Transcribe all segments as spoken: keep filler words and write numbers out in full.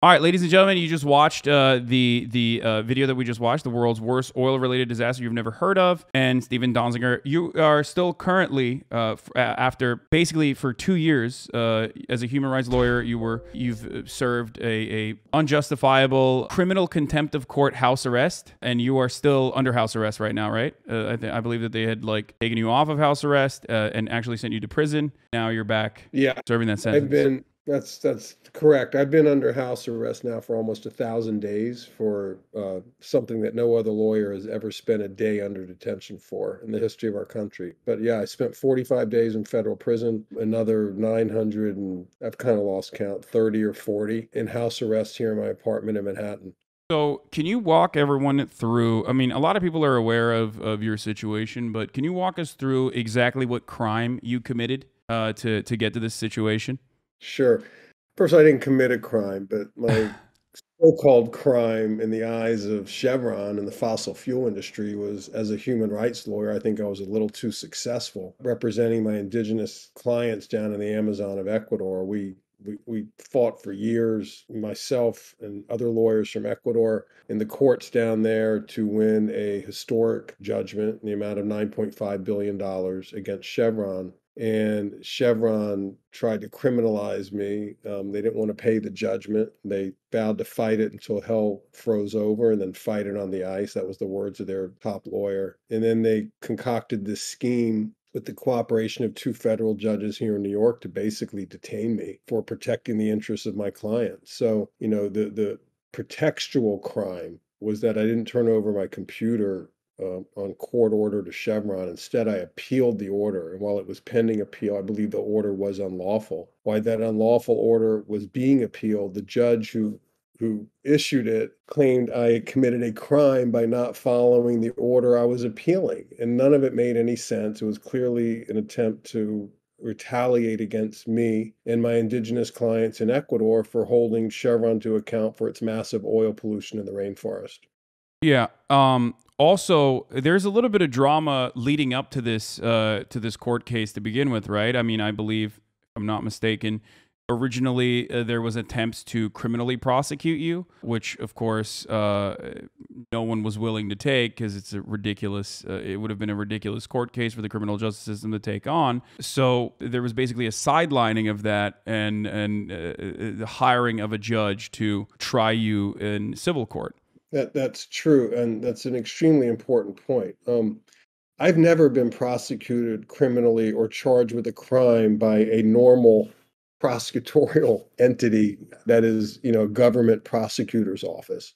All right, ladies and gentlemen, you just watched uh, the the uh, video that we just watched, the world's worst oil-related disaster you've never heard of. And Steven Donziger, you are still currently, uh, f after basically for two years uh, as a human rights lawyer, you were you've served a, a unjustifiable criminal contempt of court house arrest, and you are still under house arrest right now, right? Uh, I th I believe that they had like taken you off of house arrest uh, and actually sent you to prison. Now you're back, yeah, serving that sentence. I've been. That's that's correct. I've been under house arrest now for almost a thousand days for uh, something that no other lawyer has ever spent a day under detention for in the history of our country. But yeah, I spent forty-five days in federal prison, another nine hundred, and I've kind of lost count, thirty or forty in house arrest here in my apartment in Manhattan. So can you walk everyone through, I mean, a lot of people are aware of, of your situation, but can you walk us through exactly what crime you committed uh, to, to get to this situation? Sure. First, I didn't commit a crime, but my so-called crime in the eyes of Chevron and the fossil fuel industry was, as a human rights lawyer, I think I was a little too successful. Representing my indigenous clients down in the Amazon of Ecuador, we We, we fought for years, myself and other lawyers from Ecuador, in the courts down there to win a historic judgment in the amount of nine point five billion dollars against Chevron. And Chevron tried to criminalize me. Um, they didn't want to pay the judgment. They vowed to fight it until hell froze over and then fight it on the ice. That was the words of their top lawyer. And then they concocted this scheme with the cooperation of two federal judges here in New York to basically detain me for protecting the interests of my clients. So, you know, the, the pretextual crime was that I didn't turn over my computer uh, on court order to Chevron. Instead, I appealed the order. And while it was pending appeal, I believe the order was unlawful. While that unlawful order was being appealed, the judge who who issued it claimed I committed a crime by not following the order I was appealing. And none of it made any sense. It was clearly an attempt to retaliate against me and my indigenous clients in Ecuador for holding Chevron to account for its massive oil pollution in the rainforest. Yeah. Um, also, there's a little bit of drama leading up to this, uh, to this court case to begin with, right? I mean, I believe, if I'm not mistaken, originally, uh, there was attempts to criminally prosecute you, which, of course, uh, no one was willing to take because it's a ridiculous, uh, it would have been a ridiculous court case for the criminal justice system to take on. So there was basically a sidelining of that and, and uh, the hiring of a judge to try you in civil court. That, that's true, and that's an extremely important point. Um, I've never been prosecuted criminally or charged with a crime by a normal prosecutorial entity that is, you know, government prosecutor's office.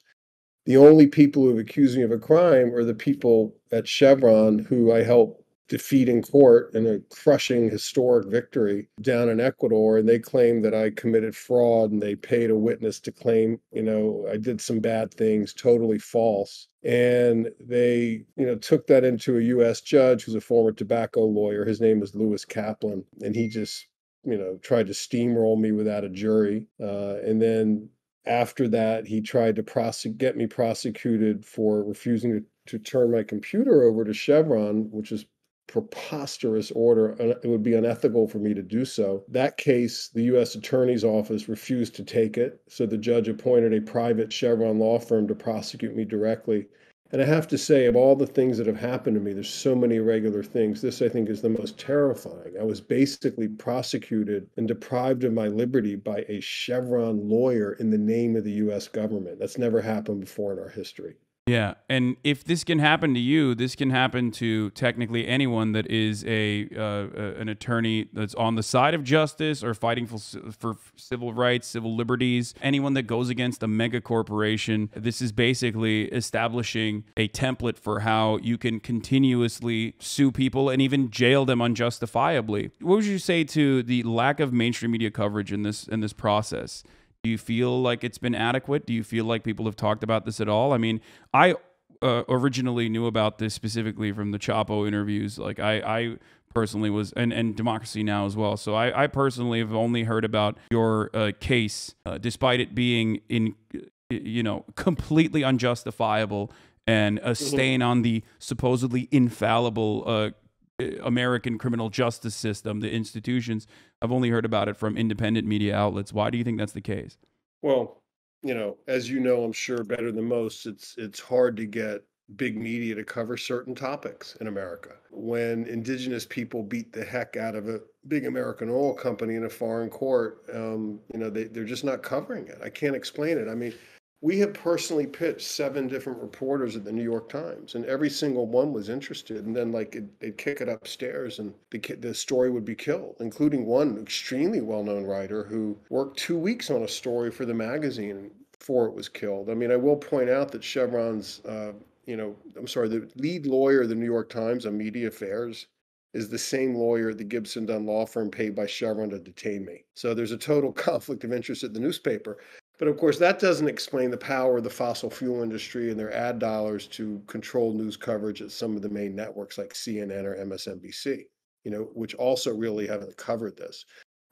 The only people who have accused me of a crime are the people at Chevron who I helped defeat in court in a crushing historic victory down in Ecuador. And they claim that I committed fraud and they paid a witness to claim, you know, I did some bad things, totally false. And they, you know, took that into a U S judge who's a former tobacco lawyer. His name is Louis Kaplan. And he just, you know, tried to steamroll me without a jury. Uh, and then after that, he tried to prosecute, get me prosecuted for refusing to, to turn my computer over to Chevron, which is preposterous order. And it would be unethical for me to do so. That case, the U S Attorney's Office refused to take it. So the judge appointed a private Chevron law firm to prosecute me directly. And I have to say, of all the things that have happened to me, there's so many irregular things. This, I think, is the most terrifying. I was basically prosecuted and deprived of my liberty by a Chevron lawyer in the name of the U S government. That's never happened before in our history. Yeah, and if this can happen to you, this can happen to technically anyone that is a uh, an attorney that's on the side of justice or fighting for, for civil rights, civil liberties, anyone that goes against a mega corporation. This is basically establishing a template for how you can continuously sue people and even jail them unjustifiably. What would you say to the lack of mainstream media coverage in this in this process? Do you feel like it's been adequate? Do you feel like people have talked about this at all? I mean, I uh, originally knew about this specifically from the Chapo interviews. Like I, I personally was, and, and Democracy Now! As well. So I, I personally have only heard about your uh, case, uh, despite it being in, you know, completely unjustifiable and a stain on the supposedly infallible uh, American criminal justice system, the institutions. I've only heard about it from independent media outlets. Why do you think that's the case? Well, you know, as you know, I'm sure better than most, it's it's hard to get big media to cover certain topics in America. When indigenous people beat the heck out of a big American oil company in a foreign court, um, you know, they, they're just not covering it. I can't explain it. I mean, we have personally pitched seven different reporters at the New York Times, and every single one was interested. And then, like, it, they'd kick it upstairs, and the, the story would be killed, including one extremely well-known writer who worked two weeks on a story for the magazine before it was killed. I mean, I will point out that Chevron's, uh, you know, I'm sorry, the lead lawyer of the New York Times on media affairs is the same lawyer at the Gibson Dunn law firm paid by Chevron to detain me. So there's a total conflict of interest at the newspaper. But of course, that doesn't explain the power of the fossil fuel industry and their ad dollars to control news coverage at some of the main networks like C N N or M S N B C, you know, which also really haven't covered this.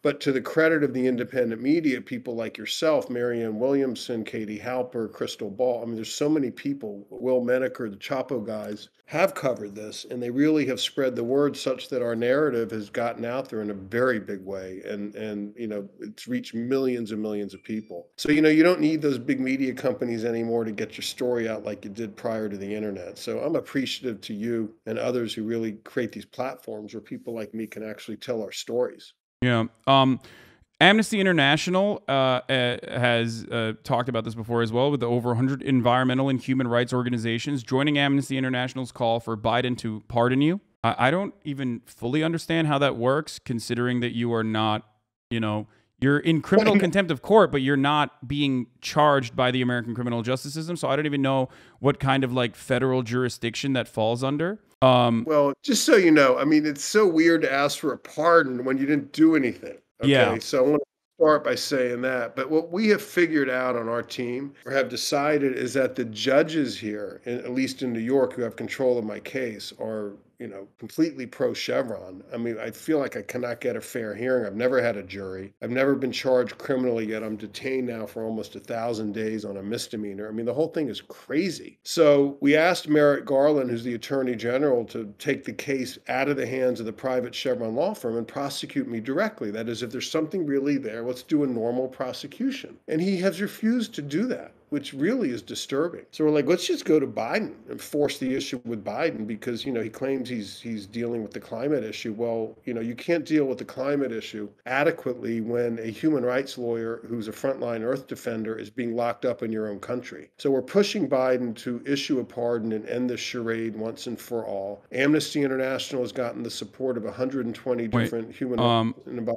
But to the credit of the independent media, people like yourself, Marianne Williamson, Katie Halper, Crystal Ball, I mean, there's so many people, Will Menaker, the Chapo guys, have covered this, and they really have spread the word such that our narrative has gotten out there in a very big way, and, and you know, it's reached millions and millions of people. So, you know, you don't need those big media companies anymore to get your story out like you did prior to the internet. So I'm appreciative to you and others who really create these platforms where people like me can actually tell our stories. Yeah. Um, Amnesty International uh, uh, has uh, talked about this before as well, with the over one hundred environmental and human rights organizations joining Amnesty International's call for Biden to pardon you. I, I don't even fully understand how that works, considering that you are not, you know, you're in criminal contempt of court, but you're not being charged by the American criminal justice system. So I don't even know what kind of like federal jurisdiction that falls under. Um, well, just so you know, I mean, it's so weird to ask for a pardon when you didn't do anything. Okay? Yeah. So I want to start by saying that. But what we have figured out on our team, or have decided, is that the judges here, in, at least in New York, who have control of my case, are, you know, completely pro-Chevron. I mean, I feel like I cannot get a fair hearing. I've never had a jury. I've never been charged criminally yet. I'm detained now for almost a thousand days on a misdemeanor. I mean, the whole thing is crazy. So we asked Merrick Garland, who's the attorney general, to take the case out of the hands of the private Chevron law firm and prosecute me directly. That is, if there's something really there, let's do a normal prosecution. And he has refused to do that, which really is disturbing. So we're like, let's just go to Biden and force the issue with Biden, because, you know, he claims he's he's dealing with the climate issue. Well, you know, you can't deal with the climate issue adequately when a human rights lawyer who's a frontline earth defender is being locked up in your own country. So we're pushing Biden to issue a pardon and end this charade once and for all. Amnesty International has gotten the support of one hundred twenty Wait, different human um, rights and environmental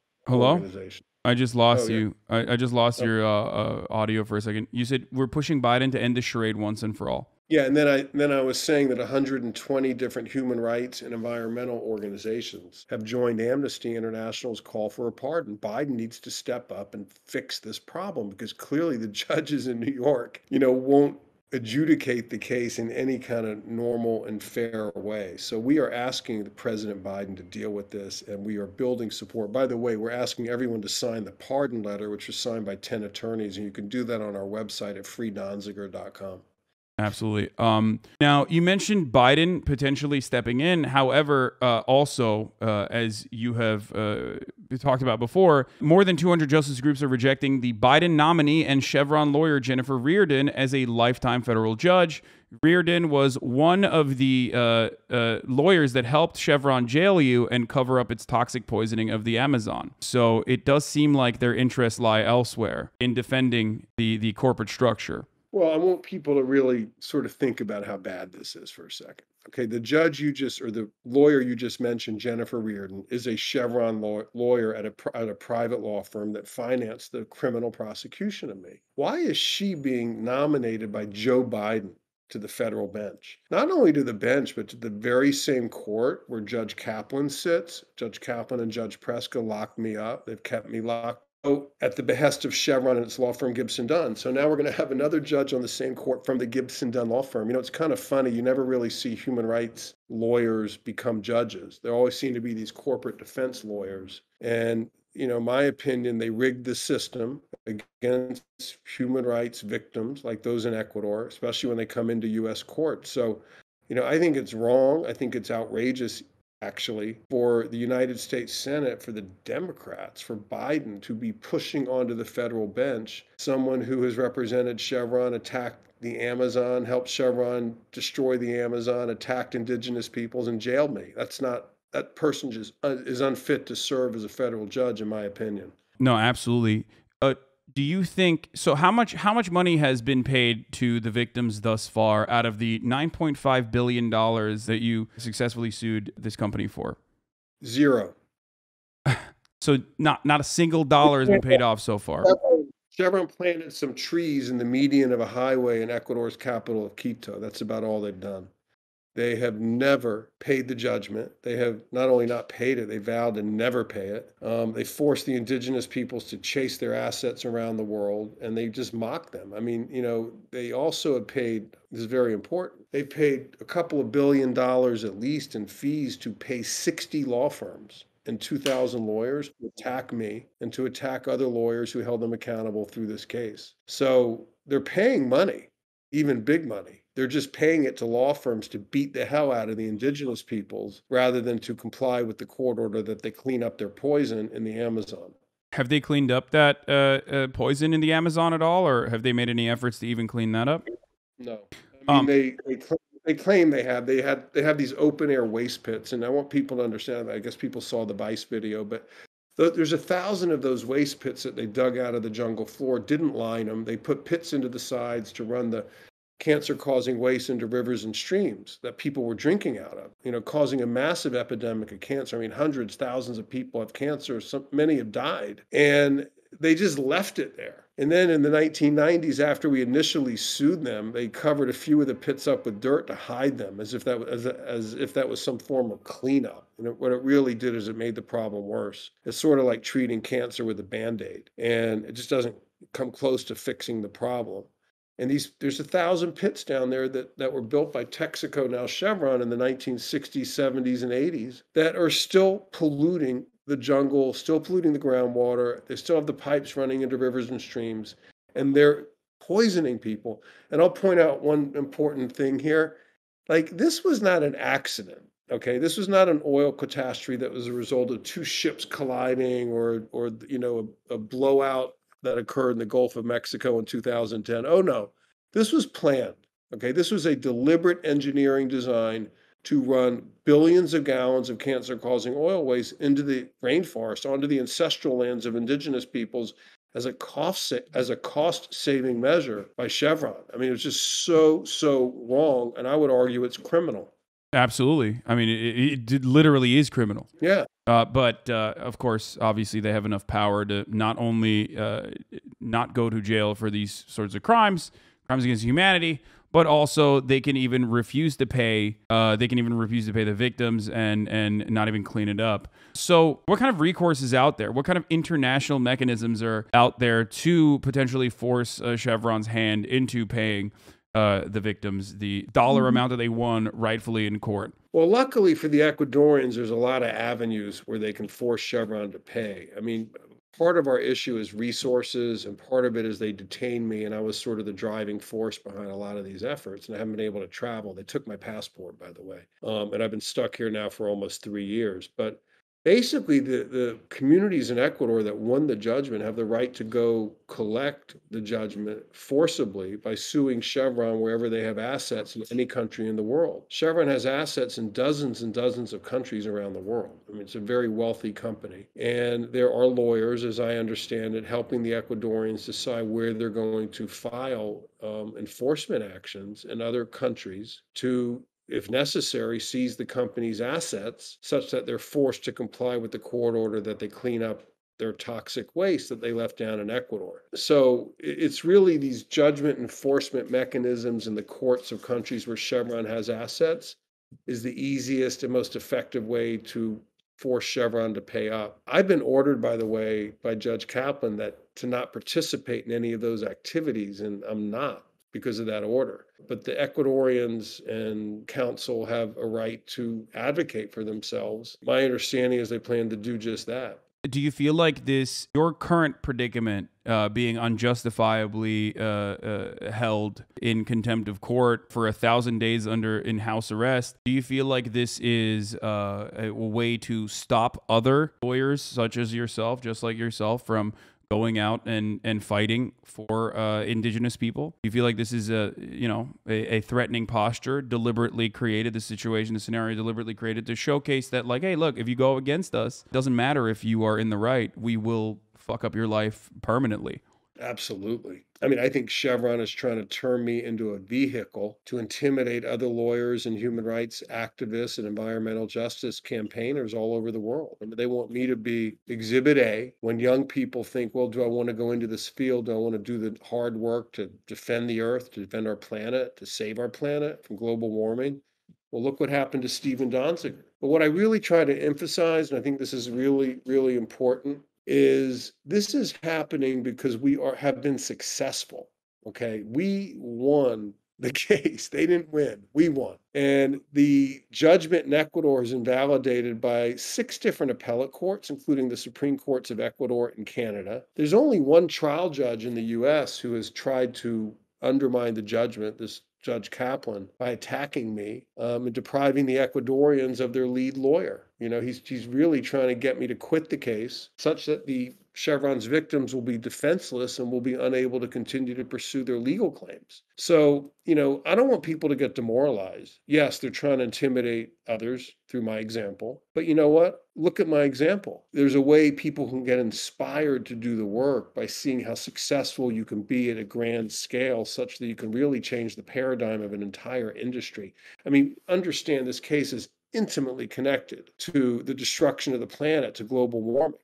organizations. I just lost oh, yeah. you. I, I just lost okay. your uh, uh, audio for a second. You said we're pushing Biden to end the charade once and for all. Yeah, and then I then I was saying that one hundred twenty different human rights and environmental organizations have joined Amnesty International's call for a pardon. Biden needs to step up and fix this problem, because clearly the judges in New York, you know, won't adjudicate the case in any kind of normal and fair way. So we are asking President Biden to deal with this, and we are building support. By the way, we're asking everyone to sign the pardon letter, which was signed by ten attorneys, and you can do that on our website at free donziger dot com. Absolutely. Um, now, you mentioned Biden potentially stepping in. However, uh, also, uh, as you have uh, talked about before, more than two hundred justice groups are rejecting the Biden nominee and Chevron lawyer Jennifer Reardon as a lifetime federal judge. Reardon was one of the uh, uh, lawyers that helped Chevron jail you and cover up its toxic poisoning of the Amazon. So it does seem like their interests lie elsewhere in defending the, the corporate structure. Well, I want people to really sort of think about how bad this is for a second. Okay, the judge you just, or the lawyer you just mentioned, Jennifer Reardon, is a Chevron law, lawyer at a, at a private law firm that financed the criminal prosecution of me. Why is she being nominated by Joe Biden to the federal bench? Not only to the bench, but to the very same court where Judge Kaplan sits. Judge Kaplan and Judge Preska locked me up. They've kept me locked. Oh, at the behest of Chevron and its law firm, Gibson Dunn. So now we're going to have another judge on the same court from the Gibson Dunn law firm. You know, it's kind of funny. You never really see human rights lawyers become judges. There always seem to be these corporate defense lawyers. And, you know, in my opinion, they rigged the system against human rights victims like those in Ecuador, especially when they come into U S courts. So, you know, I think it's wrong. I think it's outrageous. actually, for the United States Senate, for the Democrats, for Biden to be pushing onto the federal bench someone who has represented Chevron, attacked the Amazon, helped Chevron destroy the Amazon, attacked indigenous peoples, and jailed me. That's not, that person just uh, is unfit to serve as a federal judge, in my opinion. No, absolutely. Uh, do you think, so how much, how much money has been paid to the victims thus far out of the nine point five billion dollars that you successfully sued this company for? Zero. So not, not a single dollar has been paid off so far. Chevron planted some trees in the median of a highway in Ecuador's capital of Quito. That's about all they've done. They have never paid the judgment. They have not only not paid it, they vowed to never pay it. Um, they forced the indigenous peoples to chase their assets around the world, and they just mocked them. I mean, you know, they also have paid, this is very important, they paid a couple of billion dollars at least in fees to pay sixty law firms and two thousand lawyers to attack me and to attack other lawyers who held them accountable through this case. So they're paying money, even big money. They're just paying it to law firms to beat the hell out of the indigenous peoples rather than to comply with the court order that they clean up their poison in the Amazon. Have they cleaned up that uh, uh, poison in the Amazon at all, or have they made any efforts to even clean that up? No. I mean, um, they, they, claim, they claim they have. They had, they have these open-air waste pits, and I want people to understand that. I guess people saw the Vice video, but there's a thousand of those waste pits that they dug out of the jungle floor, didn't line them. They put pits into the sides to run the cancer-causing waste into rivers and streams that people were drinking out of, you know, causing a massive epidemic of cancer. I mean, hundreds, thousands of people have cancer. Some, many have died. And they just left it there. And then in the nineteen nineties, after we initially sued them, they covered a few of the pits up with dirt to hide them, as if that was, as, as if that was some form of cleanup. And it, what it really did is it made the problem worse. It's sort of like treating cancer with a Band-Aid, and it just doesn't come close to fixing the problem. And these, there's a thousand pits down there that, that were built by Texaco, now Chevron, in the nineteen sixties, seventies, and eighties that are still polluting the jungle, still polluting the groundwater. They still have the pipes running into rivers and streams, and they're poisoning people. And I'll point out one important thing here. Like, this was not an accident. Okay, this was not an oil catastrophe that was a result of two ships colliding or, or you know, a, a blowout that occurred in the Gulf of Mexico in two thousand ten. Oh no, this was planned, okay? This was a deliberate engineering design to run billions of gallons of cancer-causing oil waste into the rainforest, onto the ancestral lands of indigenous peoples as a cost, as a cost-saving measure by Chevron. I mean, it was just so, so wrong, and I would argue it's criminal. Absolutely. I mean, it, it literally is criminal. Yeah. Uh, but uh, of course, obviously, they have enough power to not only uh, not go to jail for these sorts of crimes, crimes against humanity, but also they can even refuse to pay. Uh, they can even refuse to pay the victims and and not even clean it up. So, what kind of recourse is out there? What kind of international mechanisms are out there to potentially force uh, Chevron's hand into paying Uh, the victims, the dollar amount that they won rightfully in court? Well, luckily for the Ecuadorians, there's a lot of avenues where they can force Chevron to pay. I mean, part of our issue is resources, and part of it is they detained me, and I was sort of the driving force behind a lot of these efforts, and I haven't been able to travel. They took my passport, by the way, um, and I've been stuck here now for almost three years. But basically, the, the communities in Ecuador that won the judgment have the right to go collect the judgment forcibly by suing Chevron wherever they have assets in any country in the world. Chevron has assets in dozens and dozens of countries around the world. I mean, it's a very wealthy company. And there are lawyers, as I understand it, helping the Ecuadorians decide where they're going to file um, enforcement actions in other countries to, if necessary, seize the company's assets such that they're forced to comply with the court order that they clean up their toxic waste that they left down in Ecuador. So it's really these judgment enforcement mechanisms in the courts of countries where Chevron has assets is the easiest and most effective way to force Chevron to pay up. I've been ordered, by the way, by Judge Kaplan that to not participate in any of those activities, and I'm not, because of that order. But the Ecuadorians and council have a right to advocate for themselves. My understanding is they plan to do just that. Do you feel like this, your current predicament, uh, being unjustifiably uh, uh, held in contempt of court for a thousand days under in-house arrest, do you feel like this is uh, a way to stop other lawyers such as yourself, just like yourself, from going out and, and fighting for uh, indigenous people? Do you feel like this is a, you know, a, a threatening posture, deliberately created, the situation, the scenario deliberately created to showcase that, like, hey, look, if you go against us, it doesn't matter if you are in the right, we will fuck up your life permanently? Absolutely. I mean, I think Chevron is trying to turn me into a vehicle to intimidate other lawyers and human rights activists and environmental justice campaigners all over the world. I mean, they want me to be Exhibit A when young people think, well, do I want to go into this field? Do I want to do the hard work to defend the earth, to defend our planet, to save our planet from global warming? Well, look what happened to Steven Donziger. But what I really try to emphasize, and I think this is really, really important, is this is happening because we are have been successful. Okay, we won the case. They didn't win. We won. And the judgment in Ecuador is invalidated by six different appellate courts, including the Supreme Courts of Ecuador and Canada. There's only one trial judge in the U S who has tried to undermine the judgment, this Judge Kaplan, by attacking me um, and depriving the Ecuadorians of their lead lawyer. You know, he's, he's really trying to get me to quit the case such that the Chevron's victims will be defenseless and will be unable to continue to pursue their legal claims. So, you know, I don't want people to get demoralized. Yes, they're trying to intimidate others through my example. But you know what? Look at my example. There's a way people can get inspired to do the work by seeing how successful you can be at a grand scale such that you can really change the paradigm of an entire industry. I mean, understand this case is intimately connected to the destruction of the planet, to global warming.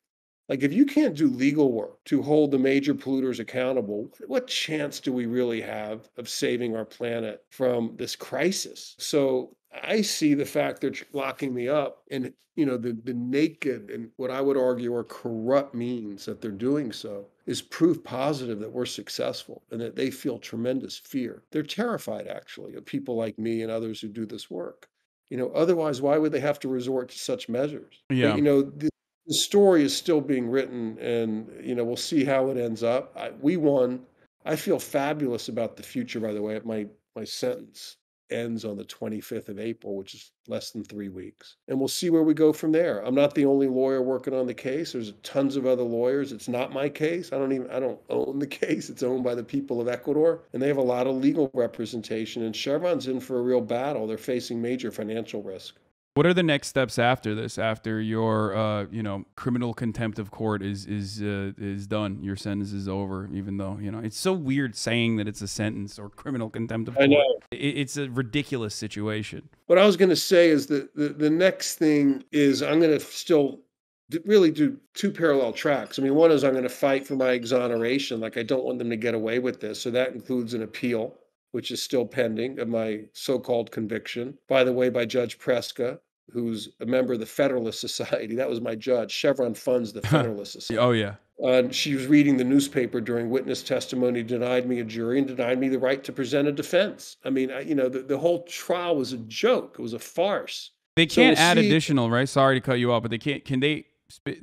Like, if you can't do legal work to hold the major polluters accountable, what chance do we really have of saving our planet from this crisis? So I see the fact they're locking me up and, you know, the, the naked and what I would argue are corrupt means that they're doing so is proof positive that we're successful and that they feel tremendous fear. They're terrified, actually, of people like me and others who do this work. You know, otherwise, why would they have to resort to such measures? Yeah. But, you know, the, the story is still being written, and, you know, we'll see how it ends up. I, we won. I feel fabulous about the future, by the way. My, my sentence ends on the twenty-fifth of April, which is less than three weeks. And we'll see where we go from there. I'm not the only lawyer working on the case. There's tons of other lawyers. It's not my case. I don't even, I don't own the case. It's owned by the people of Ecuador, and they have a lot of legal representation, and Chevron's in for a real battle. They're facing major financial risk. What are the next steps after this, after your, uh, you know, criminal contempt of court is, is, uh, is done? Your sentence is over, even though, you know, it's so weird saying that it's a sentence or criminal contempt of court. I know. It's a ridiculous situation. What I was going to say is that the, the next thing is I'm going to still really do two parallel tracks. I mean, one is I'm going to fight for my exoneration. Like, I don't want them to get away with this. So that includes an appeal, which is still pending, of my so-called conviction, by the way, by Judge Preska, who's a member of the Federalist Society. That was my judge. Chevron funds the Federalist Society. Oh, yeah. Uh, she was reading the newspaper during witness testimony, denied me a jury, and denied me the right to present a defense. I mean, I, you know, the, the whole trial was a joke. It was a farce. They can't so we'll add see, additional, right? Sorry to cut you off, but they can't, can they,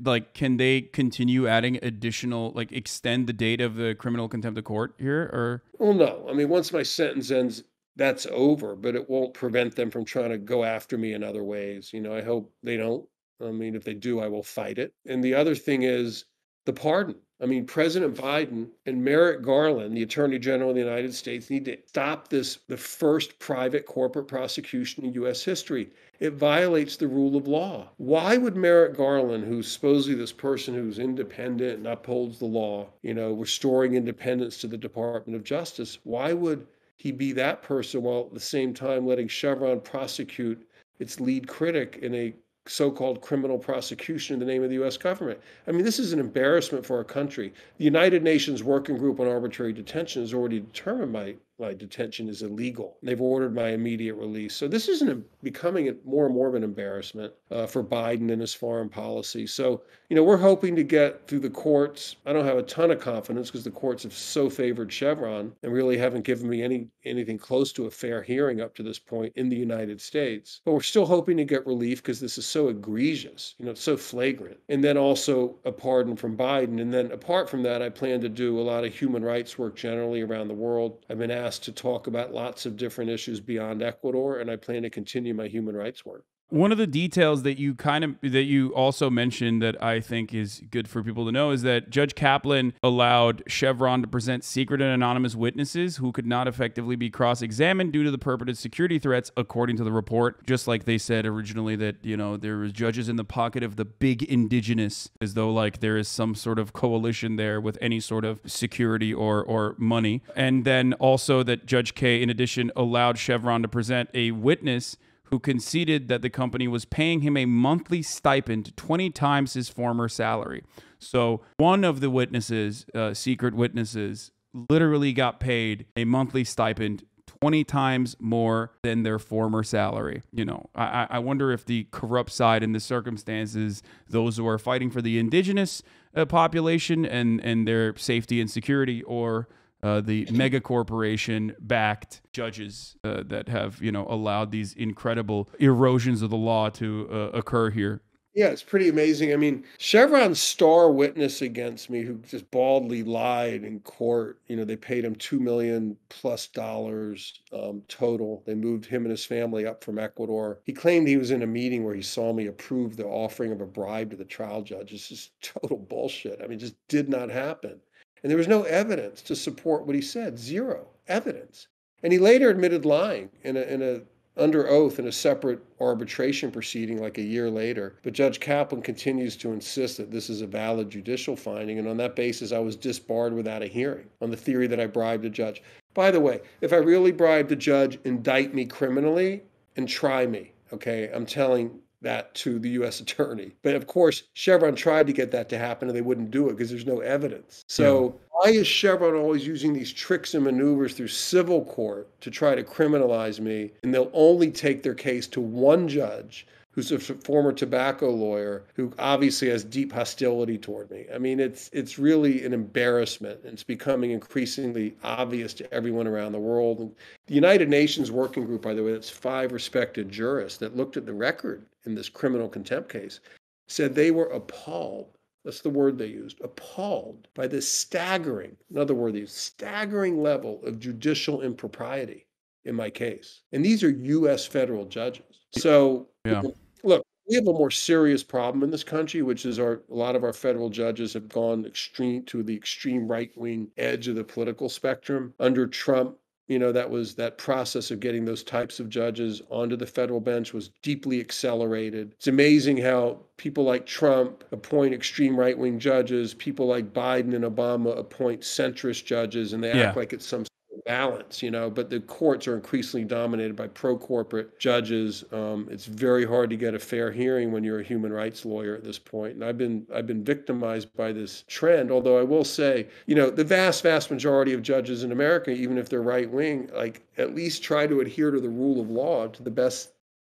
like, can they continue adding additional, like, extend the date of the criminal contempt of court here, or? Well, no. I mean, once my sentence ends, that's over, but it won't prevent them from trying to go after me in other ways. You know, I hope they don't. I mean, if they do, I will fight it. And the other thing is the pardon. I mean, President Biden and Merrick Garland, the Attorney General of the United States, need to stop this, the first private corporate prosecution in U S history. It violates the rule of law. Why would Merrick Garland, who's supposedly this person who's independent and upholds the law, you know, restoring independence to the Department of Justice, why would he be that person while at the same time letting Chevron prosecute its lead critic in a so-called criminal prosecution in the name of the U S government? I mean, this is an embarrassment for our country. The United Nations Working Group on Arbitrary Detention has already determined my my detention is illegal. They've ordered my immediate release. So this is an, becoming more and more of an embarrassment uh, for Biden and his foreign policy. So, you know, we're hoping to get through the courts. I don't have a ton of confidence because the courts have so favored Chevron and really haven't given me any anything close to a fair hearing up to this point in the United States. But we're still hoping to get relief because this is so egregious, you know, it's so flagrant. And then also a pardon from Biden. And then apart from that, I plan to do a lot of human rights work generally around the world. I've been asked to talk about lots of different issues beyond Ecuador, and I plan to continue my human rights work. One of the details that you kind of that you also mentioned that I think is good for people to know is that Judge Kaplan allowed Chevron to present secret and anonymous witnesses who could not effectively be cross-examined due to the purported security threats, according to the report. Just like they said originally that, you know, there was judges in the pocket of the big indigenous, as though like there is some sort of coalition there with any sort of security or or money. And then also that Judge K, in addition, allowed Chevron to present a witness who conceded that the company was paying him a monthly stipend twenty times his former salary. So one of the witnesses, uh, secret witnesses, literally got paid a monthly stipend twenty times more than their former salary. You know, I, I wonder if the corrupt side in the circumstances, those who are fighting for the indigenous uh, population and, and their safety and security, or Uh, the mega corporation backed judges uh, that have, you know, allowed these incredible erosions of the law to uh, occur here. Yeah, it's pretty amazing. I mean, Chevron's star witness against me, who just baldly lied in court, you know, they paid him two million dollars plus dollars um, total. They moved him and his family up from Ecuador. He claimed he was in a meeting where he saw me approve the offering of a bribe to the trial judge. It's just total bullshit. I mean, it just did not happen. And there was no evidence to support what he said, zero evidence. And he later admitted lying in a, in a under oath in a separate arbitration proceeding like a year later. But Judge Kaplan continues to insist that this is a valid judicial finding. And on that basis, I was disbarred without a hearing on the theory that I bribed a judge. By the way, if I really bribed a judge, indict me criminally and try me, okay? I'm telling that to the U S attorney. But of course, Chevron tried to get that to happen and they wouldn't do it because there's no evidence. So yeah. Why is Chevron always using these tricks and maneuvers through civil court to try to criminalize me? And they'll only take their case to one judge who's a former tobacco lawyer who obviously has deep hostility toward me. I mean, it's it's really an embarrassment. It's becoming increasingly obvious to everyone around the world. And the United Nations Working Group, by the way, that's five respected jurists that looked at the record in this criminal contempt case, said they were appalled. That's the word they used, appalled by this staggering, in other words, staggering level of judicial impropriety in my case. And these are U S federal judges. So, yeah. Look, we have a more serious problem in this country, which is our a lot of our federal judges have gone extreme to the extreme right-wing edge of the political spectrum. Under Trump, you know, that was that process of getting those types of judges onto the federal bench was deeply accelerated. It's amazing how people like Trump appoint extreme right-wing judges, people like Biden and Obama appoint centrist judges, and they yeah. act like it's some balance, you know, but the courts are increasingly dominated by pro-corporate judges. Um, it's very hard to get a fair hearing when you're a human rights lawyer at this point. And I've been I've been victimized by this trend, although I will say, you know, the vast, vast majority of judges in America, even if they're right-wing, like at least try to adhere to the rule of law to the best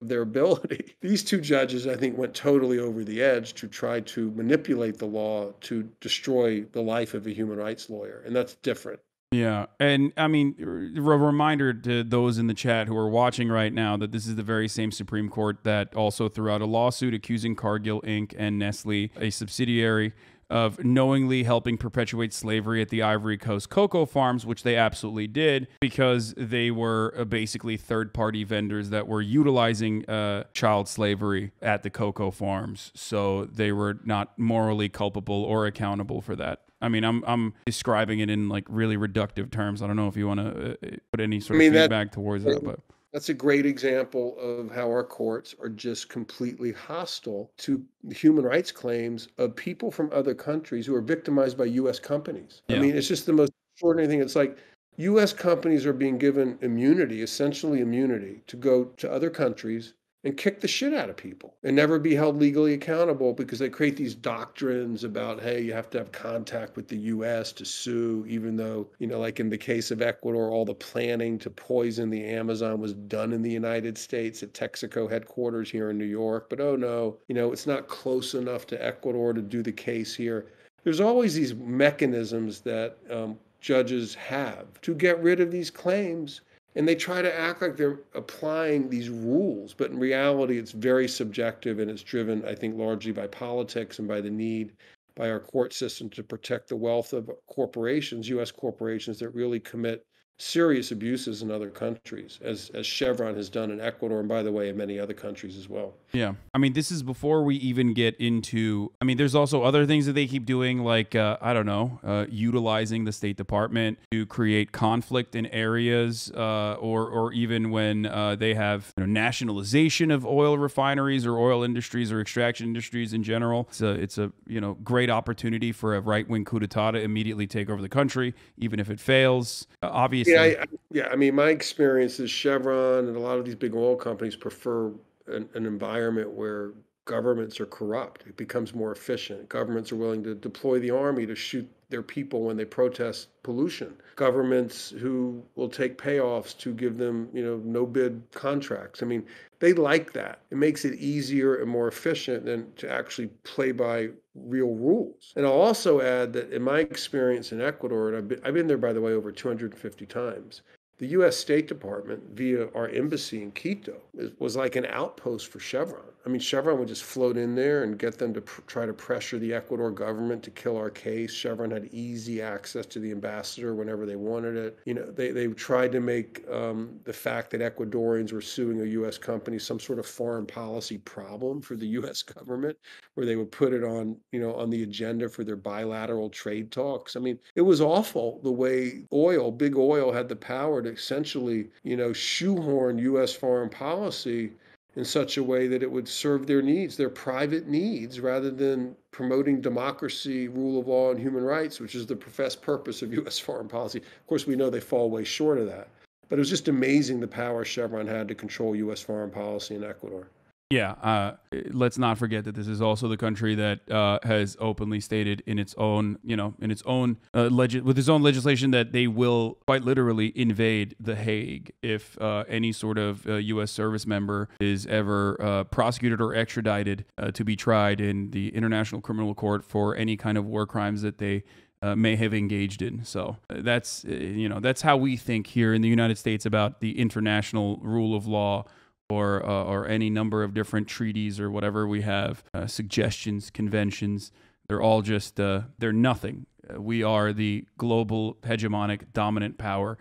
of their ability. These two judges, I think, went totally over the edge to try to manipulate the law to destroy the life of a human rights lawyer. And that's different. Yeah. And I mean, a reminder to those in the chat who are watching right now that this is the very same Supreme Court that also threw out a lawsuit accusing Cargill Incorporated and Nestle, a subsidiary, of knowingly helping perpetuate slavery at the Ivory Coast cocoa farms, which they absolutely did because they were uh, basically third-party vendors that were utilizing uh, child slavery at the cocoa farms. So they were not morally culpable or accountable for that. I mean, I'm I'm describing it in like really reductive terms. I don't know if you want to uh, put any sort I mean, of feedback that, towards that, but that's a great example of how our courts are just completely hostile to human rights claims of people from other countries who are victimized by U S companies. Yeah. I mean, it's just the most extraordinary thing. It's like U S companies are being given immunity, essentially immunity, to go to other countries and kick the shit out of people and never be held legally accountable because they create these doctrines about, hey, you have to have contact with the U S to sue, even though, you know, like in the case of Ecuador, all the planning to poison the Amazon was done in the United States at Texaco headquarters here in New York. But, oh, no, you know, it's not close enough to Ecuador to do the case here. There's always these mechanisms that um, judges have to get rid of these claims. And they try to act like they're applying these rules, but in reality, it's very subjective and it's driven, I think, largely by politics and by the need by our court system to protect the wealth of corporations, U S corporations that really commit serious abuses in other countries, as as Chevron has done in Ecuador, and by the way, in many other countries as well. Yeah. I mean, this is before we even get into, I mean, there's also other things that they keep doing, like, uh, I don't know, uh, utilizing the State Department to create conflict in areas, uh, or, or even when uh, they have, you know, nationalization of oil refineries or oil industries or extraction industries in general. It's a, it's a you know, great opportunity for a right-wing coup d'etat to immediately take over the country, even if it fails. Uh, obviously, Yeah, I, I, yeah. I mean, my experience is Chevron and a lot of these big oil companies prefer an, an environment where governments are corrupt. It becomes more efficient. Governments are willing to deploy the army to shoot their people when they protest pollution. Governments who will take payoffs to give them, you know, no-bid contracts. I mean, they like that. It makes it easier and more efficient than to actually play by real rules. And I'll also add that in my experience in Ecuador, and I've been, I've been there, by the way, over two hundred fifty times, the U S State Department, via our embassy in Quito, was like an outpost for Chevron. I mean, Chevron would just float in there and get them to pr try to pressure the Ecuador government to kill our case. Chevron had easy access to the ambassador whenever they wanted it. You know, they, they tried to make um, the fact that Ecuadorians were suing a U S company some sort of foreign policy problem for the U S government, where they would put it on, you know, on the agenda for their bilateral trade talks. I mean, it was awful the way oil, big oil, had the power to essentially, you know, shoehorn U S foreign policy in such a way that it would serve their needs, their private needs, rather than promoting democracy, rule of law, and human rights, which is the professed purpose of U S foreign policy. Of course, we know they fall way short of that. But it was just amazing the power Chevron had to control U S foreign policy in Ecuador. Yeah. Uh, let's not forget that this is also the country that uh, has openly stated in its own, you know, in its own uh, legis with its own legislation that they will quite literally invade The Hague if uh, any sort of uh, U S service member is ever uh, prosecuted or extradited uh, to be tried in the International Criminal Court for any kind of war crimes that they Uh, may have engaged in. So uh, that's, uh, you know, that's how we think here in the United States about the international rule of law, or uh, or any number of different treaties or whatever we have, uh, suggestions, conventions. They're all just, uh, they're nothing. Uh, we are the global hegemonic dominant power.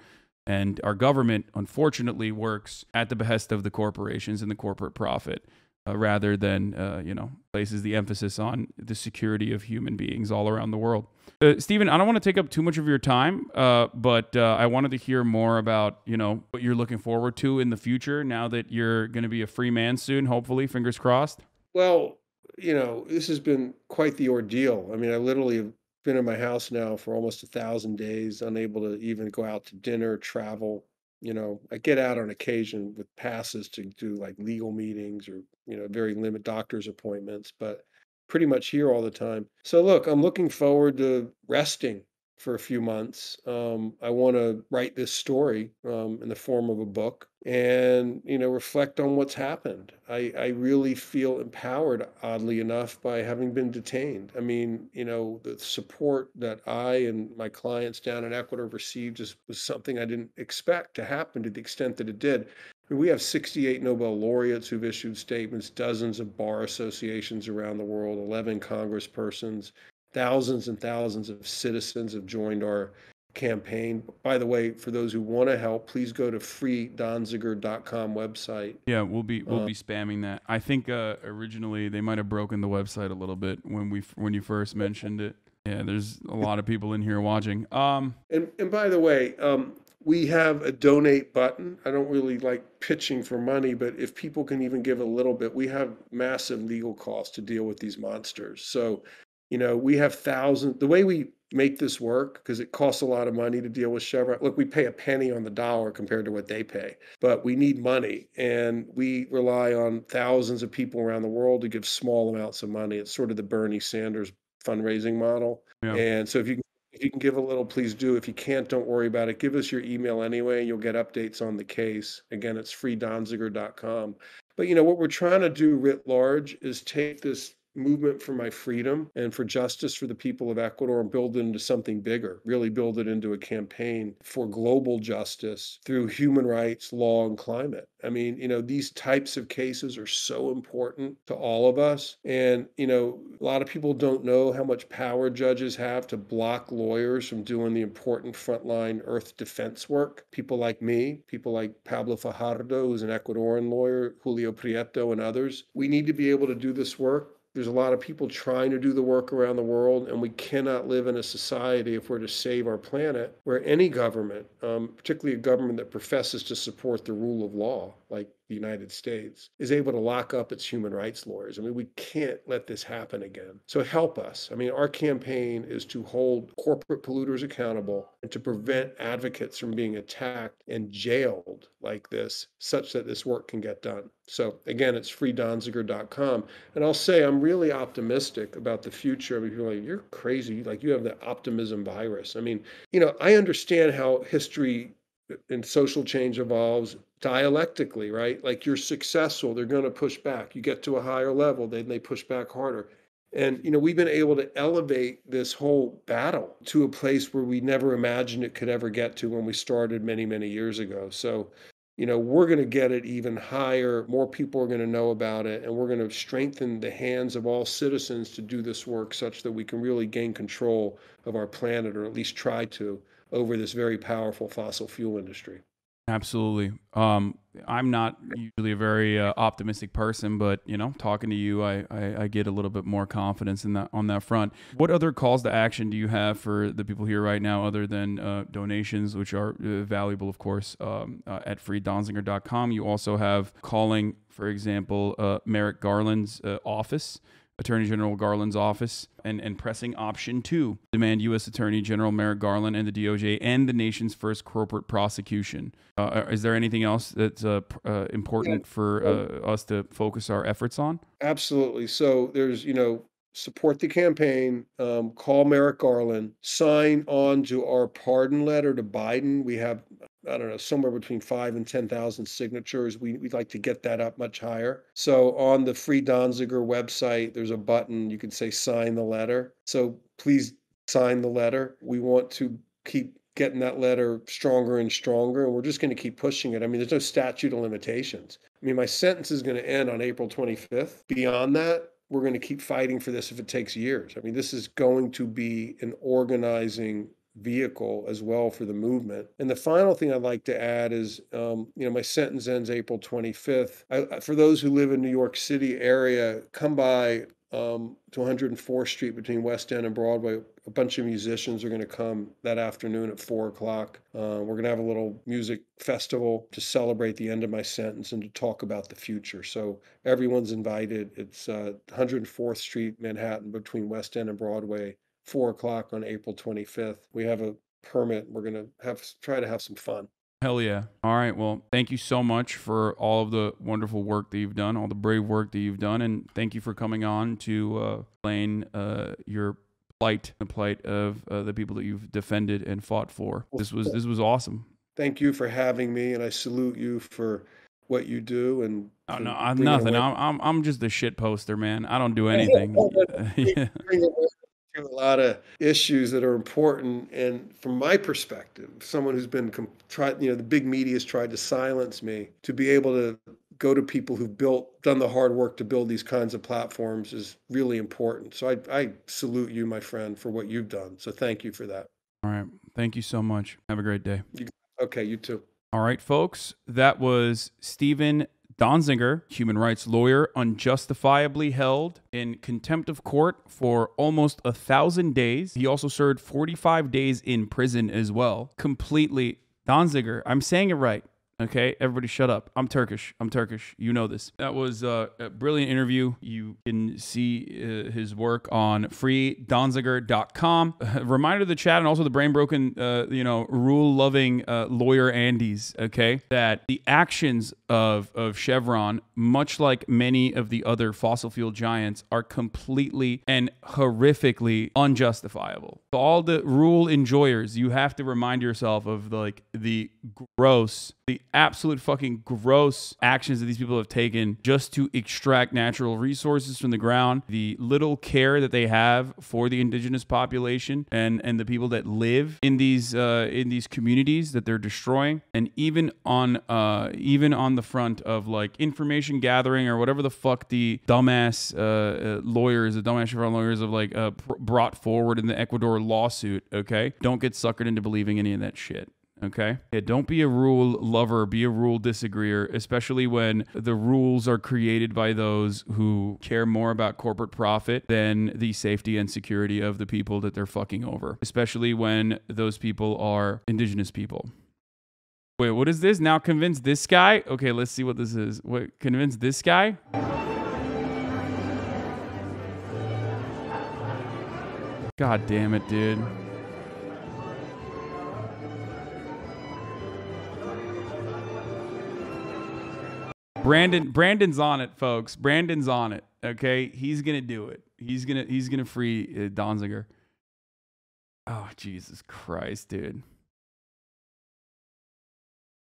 And our government, unfortunately, works at the behest of the corporations and the corporate profit, uh, rather than, uh, you know, places the emphasis on the security of human beings all around the world. Uh, Steven, I don't want to take up too much of your time, uh, but uh, I wanted to hear more about, you know, what you're looking forward to in the future now that you're going to be a free man soon, hopefully, fingers crossed. Well, you know, this has been quite the ordeal. I mean, I literally have been in my house now for almost a thousand days, unable to even go out to dinner, travel. You know, I get out on occasion with passes to do like legal meetings or, you know, very limited doctor's appointments, but pretty much here all the time. So look, I'm looking forward to resting for a few months. Um, I want to write this story um, in the form of a book and, you know, reflect on what's happened. I, I really feel empowered, oddly enough, by having been detained. I mean, you know, the support that I and my clients down in Ecuador received just was something I didn't expect to happen to the extent that it did. We have sixty-eight Nobel laureates who've issued statements, dozens of bar associations around the world, eleven congresspersons, thousands and thousands of citizens have joined our campaign. By the way, for those who want to help, please go to free donziger dot com website. Yeah, we'll be we'll uh, be spamming that. I think uh, originally they might have broken the website a little bit when we when you first mentioned it. Yeah, there's a lot of people in here watching. Um, and and by the way, um. we have a donate button. I don't really like pitching for money, but if people can even give a little bit, we have massive legal costs to deal with these monsters. So, you know, we have thousands. The way we make this work, because it costs a lot of money to deal with Chevron. Look, we pay a penny on the dollar compared to what they pay, but we need money, and we rely on thousands of people around the world to give small amounts of money. It's sort of the Bernie Sanders fundraising model. Yeah. And so if you can, if you can give a little, please do. If you can't, don't worry about it. Give us your email anyway, and you'll get updates on the case. Again, it's free donziger dot com. But, you know, what we're trying to do writ large is take this movement for my freedom and for justice for the people of Ecuador and build it into something bigger, really build it into a campaign for global justice through human rights, law, and climate. I mean, you know, these types of cases are so important to all of us. And, you know, a lot of people don't know how much power judges have to block lawyers from doing the important frontline earth defense work. People like me, people like Pablo Fajardo, who's an Ecuadorian lawyer, Julio Prieto, and others. We need to be able to do this work. There's a lot of people trying to do the work around the world, and we cannot live in a society, if we're to save our planet, where any government, um, particularly a government that professes to support the rule of law, like the United States, is able to lock up its human rights lawyers. I mean, we can't let this happen again. So help us. I mean, our campaign is to hold corporate polluters accountable and to prevent advocates from being attacked and jailed like this, such that this work can get done. So again, it's free donziger dot com. And I'll say I'm really optimistic about the future. I mean, people are like, you're crazy. Like, you have the optimism virus. I mean, you know, I understand how history and social change evolves dialectically, right? Like, you're successful, they're going to push back. You get to a higher level, then they push back harder. And, you know, we've been able to elevate this whole battle to a place where we never imagined it could ever get to when we started many, many years ago. So, you know, we're going to get it even higher. More people are going to know about it, and we're going to strengthen the hands of all citizens to do this work such that we can really gain control of our planet, or at least try to, over this very powerful fossil fuel industry. Absolutely. Um, I'm not usually a very uh, optimistic person, but, you know, talking to you, I, I, I get a little bit more confidence in that, on that front. What other calls to action do you have for the people here right now, other than uh, donations, which are uh, valuable, of course, um, uh, at free donziger dot com? You also have calling, for example, uh, Merrick Garland's uh, office, Attorney General Garland's office, and, and pressing option two, demand U S Attorney General Merrick Garland and the D O J and the nation's first corporate prosecution. Uh, is there anything else that's uh, uh, important yeah. for uh, us to focus our efforts on? Absolutely. So there's, you know, support the campaign, um, call Merrick Garland, sign on to our pardon letter to Biden. We have, I don't know, somewhere between five and ten thousand signatures. We, we'd like to get that up much higher. So on the Free Donziger website, there's a button. You can say sign the letter. So please sign the letter. We want to keep getting that letter stronger and stronger, and we're just going to keep pushing it. I mean, there's no statute of limitations. I mean, my sentence is going to end on April twenty-fifth. Beyond that, we're going to keep fighting for this if it takes years. I mean, this is going to be an organizing vehicle as well for the movement. And the final thing I'd like to add is, um, you know, my sentence ends April twenty-fifth. I, for those who live in New York City area, come by um, to one oh fourth street between West End and Broadway. A bunch of musicians are going to come that afternoon at four o'clock. Uh, we're going to have a little music festival to celebrate the end of my sentence and to talk about the future. So everyone's invited. It's uh, one oh fourth street, Manhattan, between West End and Broadway, four o'clock on April twenty-fifth. We have a permit. We're going to have try to have some fun. Hell yeah. All right. Well, thank you so much for all of the wonderful work that you've done, all the brave work that you've done. And thank you for coming on to uh, explain uh, your plight, the plight of uh, the people that you've defended and fought for. This was this was awesome. Thank you for having me, and I salute you for what you do. And oh, no, I'm nothing. I'm, I'm I'm just a shit poster, man. I don't do anything. Yeah. A lot of issues that are important, and from my perspective, someone who's been tried, you know, the big media has tried to silence me. To be able to go to people who've built, done the hard work to build these kinds of platforms is really important. So I, I salute you, my friend, for what you've done. So thank you for that. All right. Thank you so much. Have a great day. You, okay. You too. All right, folks. That was Steven Donziger, human rights lawyer, unjustifiably held in contempt of court for almost a thousand days. He also served forty-five days in prison as well. Completely Donziger. I'm saying it right. Okay, everybody shut up. I'm Turkish. I'm Turkish. You know this. That was uh, a brilliant interview. You can see uh, his work on free donziger dot com. Uh, reminder to the chat and also the brain-broken, uh, you know, rule-loving uh, lawyer Andes, okay, that the actions of, of Chevron, much like many of the other fossil fuel giants, are completely and horrifically unjustifiable. All the rule enjoyers, you have to remind yourself of, like, the gross... the absolute fucking gross actions that these people have taken just to extract natural resources from the ground, the little care that they have for the indigenous population and, and the people that live in these uh, in these communities that they're destroying, and even on uh, even on the front of like information gathering or whatever the fuck the dumbass uh, uh, lawyers, the dumbass Chevron lawyers have like uh, brought forward in the Ecuador lawsuit. Okay, don't get suckered into believing any of that shit. Okay. Yeah, don't be a rule lover, be a rule disagreeer, especially when the rules are created by those who care more about corporate profit than the safety and security of the people that they're fucking over, especially when those people are indigenous people. Wait, what is this? Now convince this guy? Okay, let's see what this is. Wait, convince this guy? God damn it, dude. Brandon, Brandon's on it, folks. Brandon's on it. Okay, he's gonna do it. He's gonna, he's gonna free uh, Donziger. Oh Jesus Christ, dude.